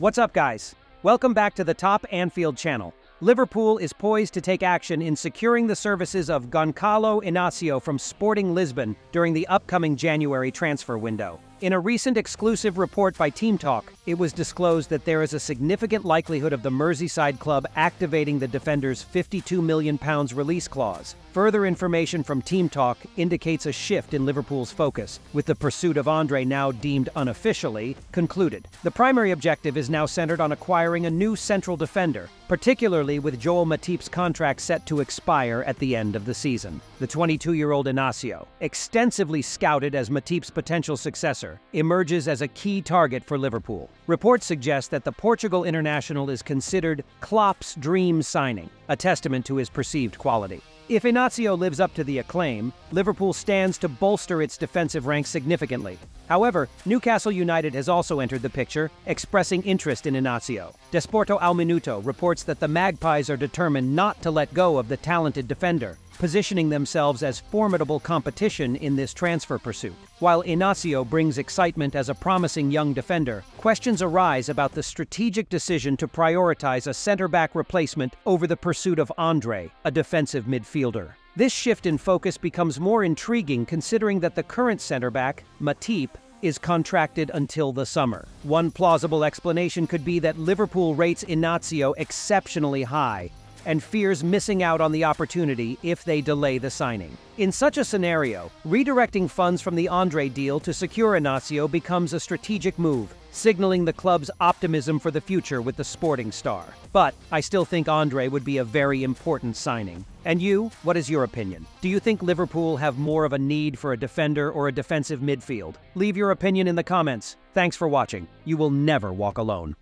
What's up, guys? Welcome back to the Top Anfield channel. Liverpool is poised to take action in securing the services of Goncalo Inacio from Sporting Lisbon during the upcoming January transfer window. In a recent exclusive report by Team Talk, it was disclosed that there is a significant likelihood of the Merseyside club activating the defender's £52 million release clause. Further information from Team Talk indicates a shift in Liverpool's focus, with the pursuit of Andre now deemed unofficially concluded. The primary objective is now centered on acquiring a new central defender, particularly with Joel Matip's contract set to expire at the end of the season. The 22-year-old Inacio, extensively scouted as Matip's potential successor, emerges as a key target for Liverpool. Reports suggest that the Portugal international is considered Klopp's dream signing, a testament to his perceived quality. If Inacio lives up to the acclaim, Liverpool stands to bolster its defensive ranks significantly. However, Newcastle United has also entered the picture, expressing interest in Inacio. Desporto Alminuto reports that the Magpies are determined not to let go of the talented defender, positioning themselves as formidable competition in this transfer pursuit. While Inacio brings excitement as a promising young defender, questions arise about the strategic decision to prioritize a centre-back replacement over the pursuit of Andre, a defensive midfielder. This shift in focus becomes more intriguing considering that the current centre-back, Matip, is contracted until the summer. One plausible explanation could be that Liverpool rates Inacio exceptionally high, and fears missing out on the opportunity if they delay the signing. In such a scenario, redirecting funds from the Andre deal to secure Inacio becomes a strategic move, signaling the club's optimism for the future with the Sporting star. But I still think Andre would be a very important signing. And you, what is your opinion? Do you think Liverpool have more of a need for a defender or a defensive midfield? Leave your opinion in the comments. Thanks for watching. You will never walk alone.